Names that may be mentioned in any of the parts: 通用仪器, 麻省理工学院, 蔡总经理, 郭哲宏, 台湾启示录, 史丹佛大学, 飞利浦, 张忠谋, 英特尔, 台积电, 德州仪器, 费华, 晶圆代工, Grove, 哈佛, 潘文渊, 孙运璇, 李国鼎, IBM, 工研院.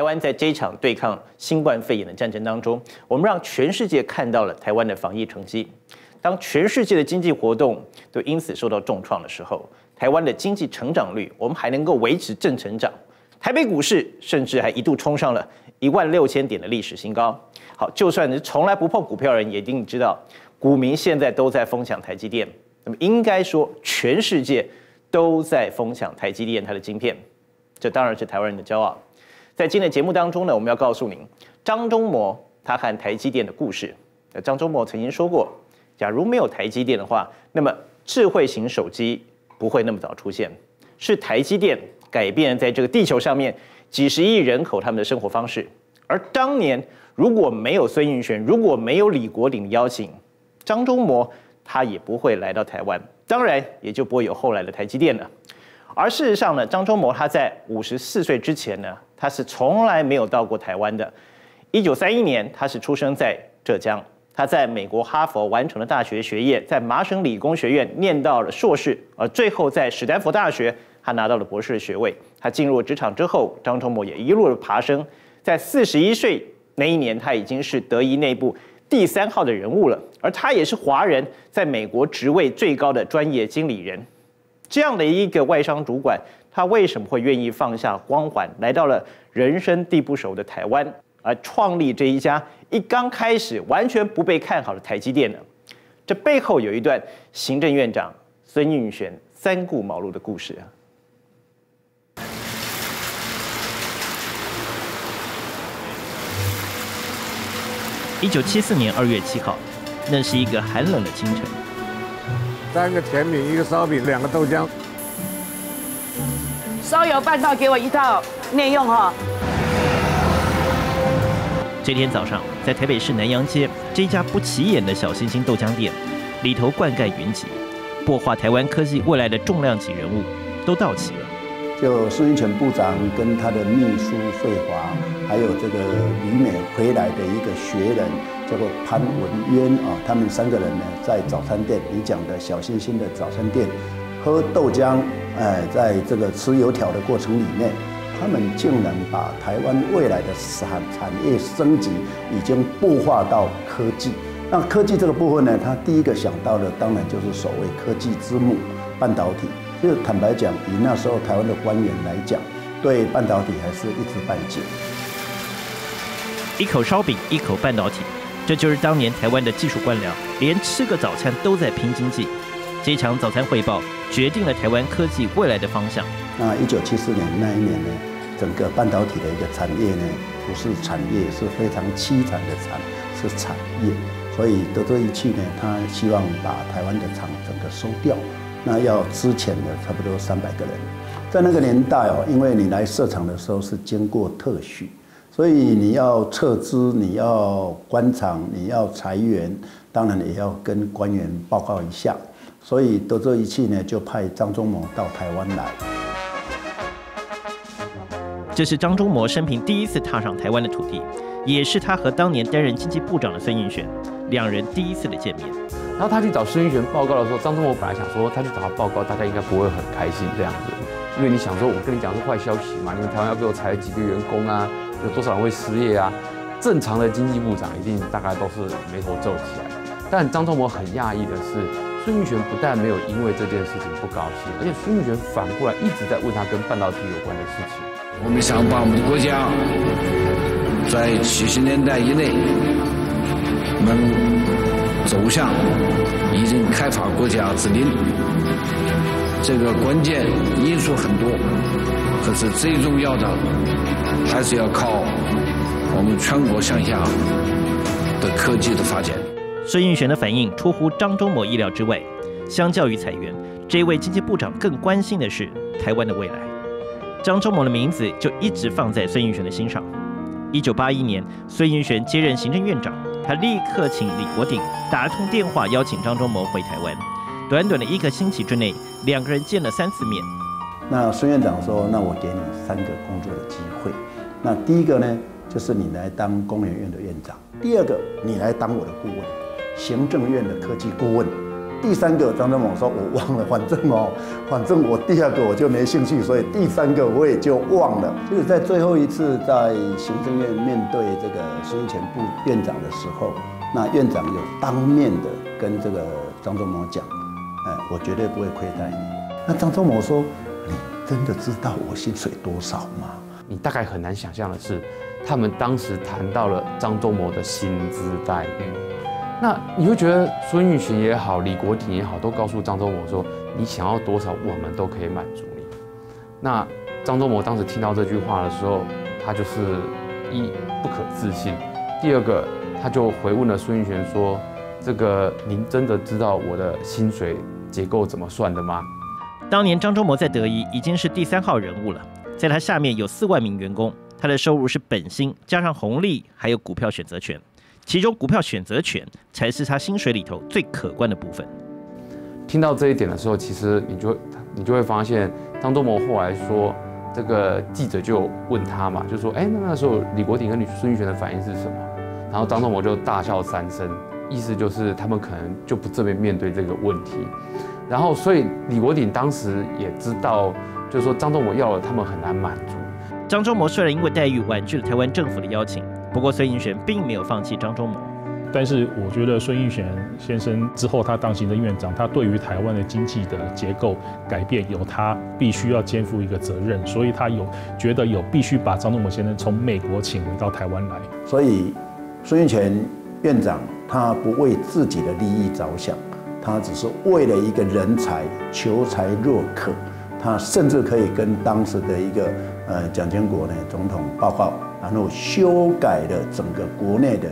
台湾在这一场对抗新冠肺炎的战争当中，我们让全世界看到了台湾的防疫成绩。当全世界的经济活动都因此受到重创的时候，台湾的经济成长率我们还能够维持正成长。台北股市甚至还一度冲上了16000点的历史新高。好，就算是从来不碰股票的人，也一定知道，股民现在都在疯抢台积电。那么应该说，全世界都在疯抢台积电它的晶片，这当然是台湾人的骄傲。在今天的节目当中呢，我们要告诉您张忠谋他和台积电的故事。张忠谋曾经说过，假如没有台积电的话，那么智慧型手机不会那么早出现。是台积电改变在这个地球上面几十亿人口他们的生活方式。而当年如果没有孙运璇，如果没有李国鼎的邀请，张忠谋他也不会来到台湾，当然也就不会有后来的台积电了。而事实上呢，张忠谋他在54岁之前呢，他是从来没有到过台湾的。1931年，他是出生在浙江，他在美国哈佛完成了大学学业，在麻省理工学院念到了硕士，而最后在史丹佛大学他拿到了博士学位。他进入职场之后，张忠谋也一路的爬升，在41岁那一年，他已经是德仪内部第3号的人物了，而他也是华人在美国职位最高的专业经理人。这样的一个外商主管，他为什么会愿意放下光环，来到了人生地不熟的台湾，而创立这一家刚开始完全不被看好的台积电呢？这背后有一段行政院长孙运璇三顾茅庐的故事啊。1974年2月7号，那是一个寒冷的清晨。3个甜品，1个烧饼，2个豆浆。烧油半套给我1套，内用哈。这天早上，在台北市南洋街这家不起眼的小星星豆浆店，里头灌溉云集，擘画台湾科技未来的重量级人物都到齐了。就孙运璇部长跟他的秘书费华，还有这个旅美回来的一个学人，叫做潘文渊啊，他们3个人呢，在早餐店，你讲的小星星的早餐店，喝豆浆，在这个吃油条的过程里面，他们竟然把台湾未来的产业升级已经擘画到科技。那科技这个部分呢，他第一个想到的当然就是所谓科技之母半导体。就坦白讲，以那时候台湾的官员来讲，对半导体还是一知半解。一口烧饼，一口半导体，这就是当年台湾的技术官僚，连吃个早餐都在拼经济。这场早餐汇报决定了台湾科技未来的方向。那1974年那一年呢，整个半导体的一个产业呢，不是产业，是非常凄惨的惨，是产业。所以得这一气呢，他希望把台湾的厂整个收掉。那要之前的差不多300个人，在那个年代哦，因为你来设厂的时候是经过特许，所以你要撤资，你要关厂，你要裁员，当然也要跟官员报告一下。所以德州仪器呢就派张忠谋到台湾来。这是张忠谋生平第一次踏上台湾的土地，也是他和当年担任经济部长的孙运璇两人第一次的见面。然后他去找孙运璇报告的时候，张忠谋本来想说他去找他报告，大家应该不会很开心这样子，因为你想说，我跟你讲是坏消息嘛，你们台湾要被我裁了几个员工啊，有多少人会失业啊？正常的经济部长一定大概都是眉头皱起来。但张忠谋很讶异的是，孙运璇不但没有因为这件事情不高兴，而且孙运璇反过来一直在问他跟半导体有关的事情。我们想把我们的国家在70年代以内走向已经开发国家之林，这个关键因素很多，可是最重要的还是要靠我们全国上下的科技的发展。孙运璇的反应出乎张忠谋意料之外，相较于裁员，这位经济部长更关心的是台湾的未来。张忠谋的名字就一直放在孙运璇的心上。1981年，孙运璇接任行政院长。他立刻请李国鼎打通电话，邀请张忠谋回台湾。短短的1个星期之内，2个人见了3次面。那孙院长说：“那我给你3个工作的机会。那第一个呢，就是你来当工研院的院长；第2个，你来当我的顾问，行政院的科技顾问；第三个张忠谋说：“我忘了，反正我第二个我就没兴趣，所以第三个我也就忘了。”就是在最后一次在行政院面对这个孙权部院长的时候，那院长有当面的跟这个张忠谋讲：“哎，我绝对不会亏待你。”那张忠谋说：“你真的知道我薪水多少吗？”你大概很难想象的是，他们当时谈到了张忠谋的薪资待遇。 那你会觉得孙运璇也好，李国鼎也好，都告诉张忠谋说：“你想要多少，我们都可以满足你。”那张忠谋当时听到这句话的时候，他就是一不可置信，第二个他就回问了孙运璇说：“这个您真的知道我的薪水结构怎么算的吗？”当年张忠谋在德仪已经是第三号人物了，在他下面有4万名员工，他的收入是本薪加上红利，还有股票选择权。 其中，股票选择权才是他薪水里头最可观的部分。听到这一点的时候，其实你就会发现，张忠谋后来说，这个记者就问他嘛，就说：“哎，那时候李国鼎跟孙运璇的反应是什么？”然后张忠谋就大笑3声，意思就是他们可能就不正面面对这个问题。然后，所以李国鼎当时也知道，就是说张忠谋要了他们很难满足。张忠谋虽然因为待遇婉拒了台湾政府的邀请。 不过孙运璇并没有放弃张忠谋，但是我觉得孙运璇先生之后他当行政院长，他对于台湾的经济的结构改变有他必须要肩负一个责任，所以他有觉得有必须把张忠谋先生从美国请回到台湾来。所以孙运璇院长他不为自己的利益着想，他只是为了一个人才求才若渴，他甚至可以跟当时的一个蒋经国呢总统报告。 然后修改了整个国内的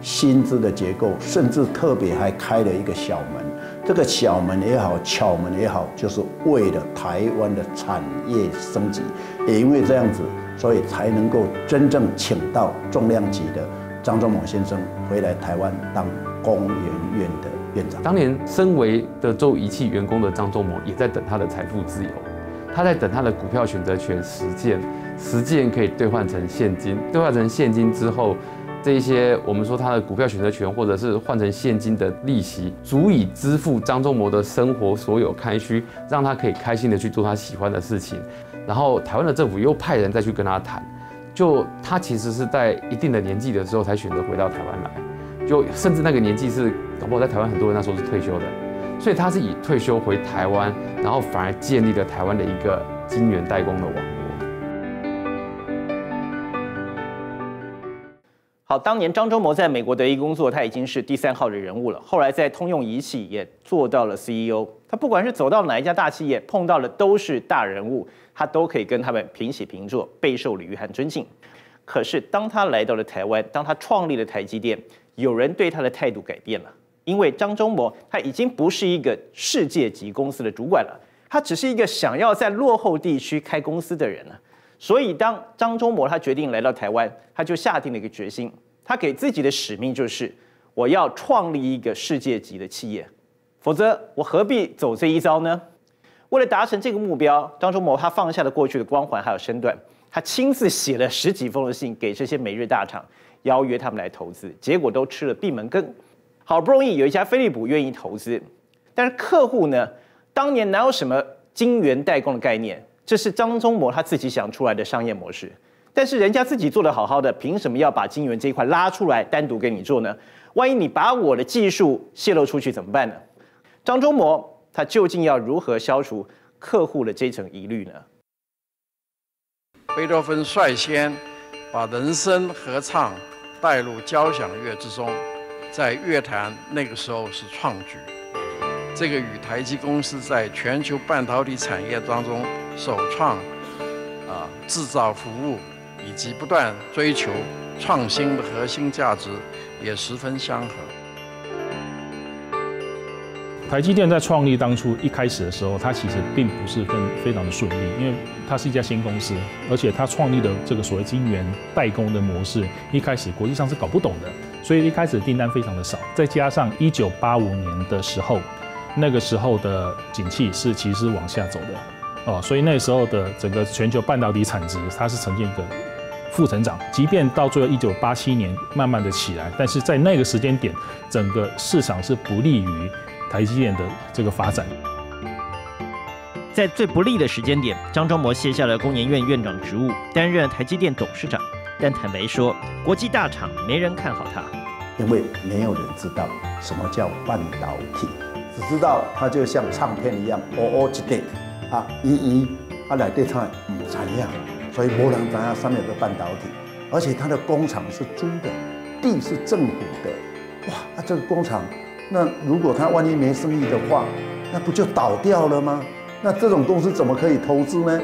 薪资的结构，甚至特别还开了一个小门。这个小门也好，巧门也好，就是为了台湾的产业升级。也因为这样子，所以才能够真正请到重量级的张忠谋先生回来台湾当工研院的院长。当年身为德州仪器员工的张忠谋，也在等他的财富自由。 他在等他的股票选择权10件可以兑换成现金，兑换成现金之后，这些我们说他的股票选择权或者是换成现金的利息，足以支付张忠谋的生活所有开需，让他可以开心的去做他喜欢的事情。然后台湾的政府又派人再去跟他谈，就他其实是在一定的年纪的时候才选择回到台湾来，就甚至那个年纪是搞不好在台湾很多人那时候是退休的。 所以他是以退休回台湾，然后反而建立了台湾的一个晶圆代工的网络。好，当年张忠谋在美国德仪工作，他已经是第三号的人物了。后来在通用仪器也做到了 CEO。他不管是走到哪一家大企业，碰到的都是大人物，他都可以跟他们平起平坐，备受礼遇和尊敬。可是当他来到了台湾，当他创立了台积电，有人对他的态度改变了。 因为张忠谋他已经不是一个世界级公司的主管了，他只是一个想要在落后地区开公司的人了。所以，当张忠谋他决定来到台湾，他就下定了一个决心，他给自己的使命就是：我要创立一个世界级的企业，否则我何必走这一遭呢？为了达成这个目标，张忠谋他放下了过去的光环还有身段，他亲自写了10几封的信给这些美日大厂，邀约他们来投资，结果都吃了闭门羹。 好不容易有一家飞利浦愿意投资，但是客户呢？当年哪有什么晶圆代工的概念？这是张忠谋他自己想出来的商业模式。但是人家自己做得好好的，凭什么要把晶圆这一块拉出来单独给你做呢？万一你把我的技术泄露出去怎么办呢？张忠谋他究竟要如何消除客户的这层疑虑呢？贝多芬率先把人声合唱带入交响乐之中。 在乐坛那个时候是创举，这个与台积公司在全球半导体产业当中首创制造服务以及不断追求创新的核心价值也十分相合。台积电在创立当初一开始的时候，它其实并不是非常的顺利，因为它是一家新公司，而且它创立的这个所谓晶圆代工的模式，一开始国际上是搞不懂的。 所以一开始订单非常的少，再加上1985年的时候，那个时候的景气是其实往下走的哦，所以那时候的整个全球半导体产值它是呈现一个负成长，即便到最后1987年慢慢的起来，但是在那个时间点，整个市场是不利于台积电的这个发展。在最不利的时间点，张忠谋卸下了工研院院长职务，担任台积电董事长。但坦白说，国际大厂没人看好他，因为没有人知道什么叫半导体，只知道它就像唱片一样，哦哦一滴啊，一一啊来对唱，怎样？所以没人知道上面有个半导体，而且它的工厂是租的，地是政府的，哇，那这个工厂，那如果它万一没生意的话，那不就倒掉了吗？那这种公司怎么可以投资呢？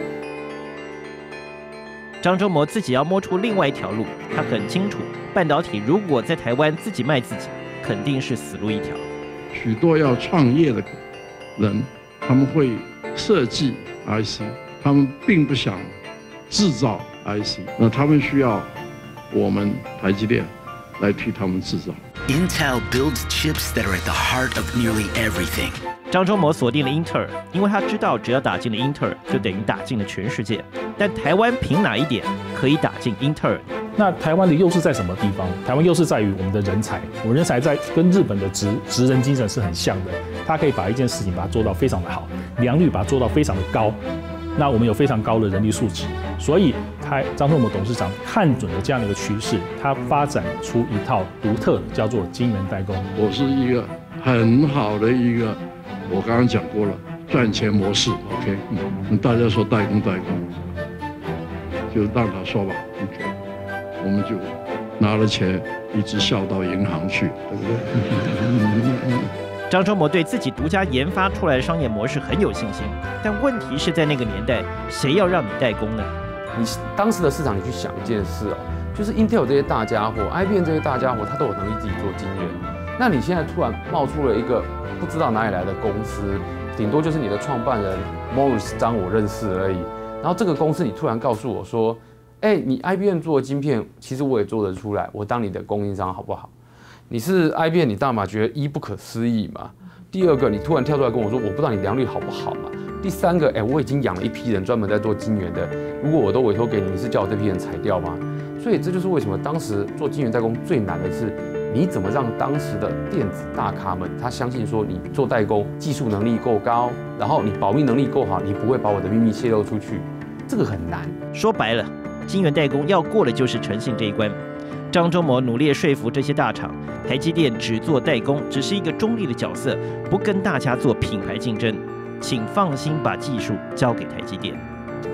张忠谋自己要摸出另外一条路，他很清楚，半导体如果在台湾自己卖自己，肯定是死路一条。许多要创业的人，他们会设计 IC， 他们并不想制造 IC， 那他们需要我们台积电来替他们制造。Intel builds chips that are at the heart of nearly everything. 张忠谋锁定了英特尔，因为他知道只要打进了英特尔，就等于打进了全世界。但台湾凭哪一点可以打进英特尔？那台湾的优势在什么地方？台湾优势在于我们的人才，我们人才在跟日本的职人精神是很像的，他可以把一件事情把它做到非常的好，良率把它做到非常的高。那我们有非常高的人力素质，所以张忠谋董事长看准了这样的一个趋势，他发展出一套独特的叫做晶圆代工。我是一个很好的一个，我刚刚讲过了，赚钱模式 ，OK， 大家说代工代工，就让他说吧，我们就拿了钱一直笑到银行去，对不对？张忠谋对自己独家研发出来的商业模式很有信心，但问题是在那个年代，谁要让你代工呢？你当时的市场，你去想一件事哦，就是 Intel 这些大家伙 ，IBM 这些大家伙，他都有能力自己做晶圆。那你现在突然冒出了一个不知道哪里来的公司，顶多就是你的创办人 Morris 张我认识而已。然后这个公司你突然告诉我说，哎，你 IBM 做的晶片，其实我也做得出来，我当你的供应商好不好？你是 IBM， 你大马觉得一不可思议嘛？第二个，你突然跳出来跟我说，我不知道你良率好不好嘛？第三个，哎，我已经养了一批人专门在做晶圆的，如果我都委托给你，你是叫我这批人裁掉吗？所以这就是为什么当时做晶圆代工最难的是，你怎么让当时的电子大咖们他相信说你做代工技术能力够高，然后你保密能力够好，你不会把我的秘密泄露出去，这个很难。说白了，晶圆代工要过的就是诚信这一关。张忠谋努力说服这些大厂，台积电只做代工，只是一个中立的角色，不跟大家做品牌竞争，请放心把技术交给台积电。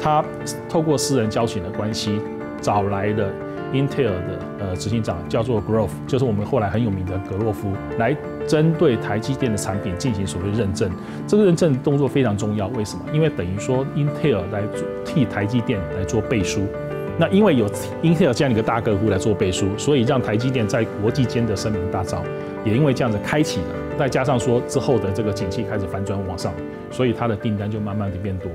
他透过私人交情的关系，找来了 Intel 的执行长，叫做 Grove， 就是我们后来很有名的格洛夫，来针对台积电的产品进行所谓认证。这个认证动作非常重要，为什么？因为等于说 Intel 来替台积电来做背书。那因为有英特尔这样一个大客户来做背书，所以让台积电在国际间的声名大噪，也因为这样子开启了，再加上说之后的这个景气开始反转往上，所以它的订单就慢慢的变多，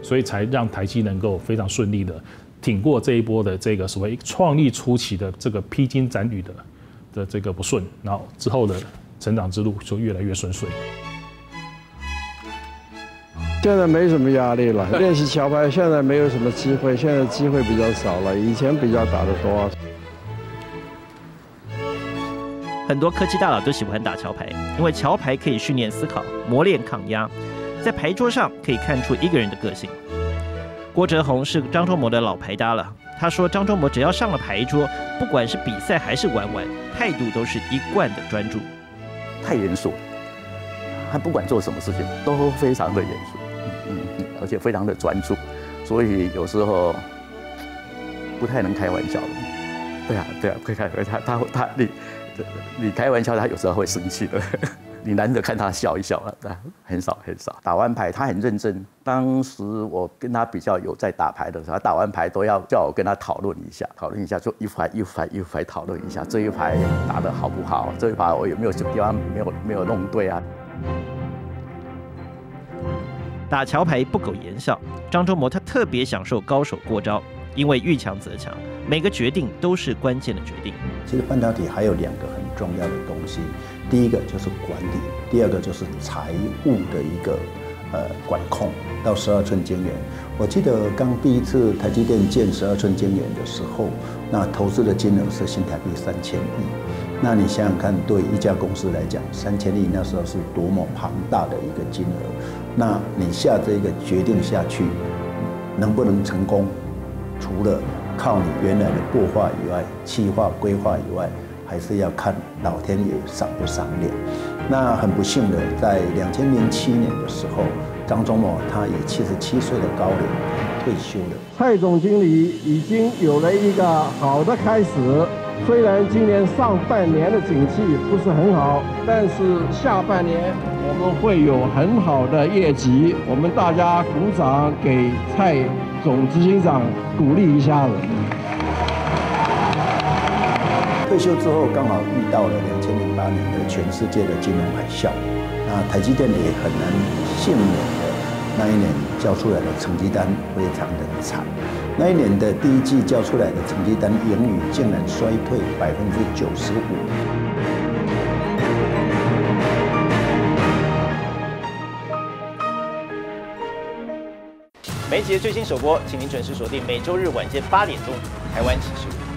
所以才让台积能够非常顺利的挺过这一波的这个所谓创立初期的这个披荆斩棘的这个不顺，然后之后的成长之路就越来越顺遂。现在没什么压力了，练习桥牌现在没有什么机会，现在机会比较少了，以前比较打得多。很多科技大佬都喜欢打桥牌，因为桥牌可以训练思考、磨练抗压，在牌桌上可以看出一个人的个性。郭哲宏是张忠谋的老牌搭了，他说张忠谋只要上了牌桌，不管是比赛还是玩玩，态度都是一贯的专注，太严肃，他不管做什么事情都非常的严肃。而且非常的专注，所以有时候不太能开玩笑了。对啊，会开玩笑，你开玩笑，他有时候会生气的。你难得看他笑一笑了，很少。打完牌他很认真，当时我跟他比较有在打牌的时候，他打完牌都要叫我跟他讨论一下，就一排讨论一下，这一排打得好不好？这一排我有没有什么地方没有弄对啊？打桥牌不苟言笑，张忠谋他特别享受高手过招，因为遇强则强，每个决定都是关键的决定。其实半导体还有两个很重要的东西，第一个就是管理，第二个就是财务的一个管控到12寸晶圆。我记得刚第一次台积电建12寸晶圆的时候，那投资的金额是新台币3000亿。那你想想看，对一家公司来讲，3000亿那时候是多么庞大的一个金额。那你下这个决定下去，能不能成功，除了靠你原来的规划以外、企划规划以外，还是要看老天爷赏不赏脸。那很不幸的，在2007年的时候，张忠谋他以77岁的高龄退休了。蔡总经理已经有了一个好的开始，虽然今年上半年的景气不是很好，但是下半年我们会有很好的业绩。我们大家鼓掌给蔡总执行长鼓励一下子。 退休之后，刚好遇到了2008年的全世界的金融海啸，那台积电也很难幸免的。那一年交出来的成绩单非常的惨，那一年的第一季交出来的成绩单盈余竟然衰退95%。每一集的最新首播，请您准时锁定每周日晚间8点钟，台湾启示录。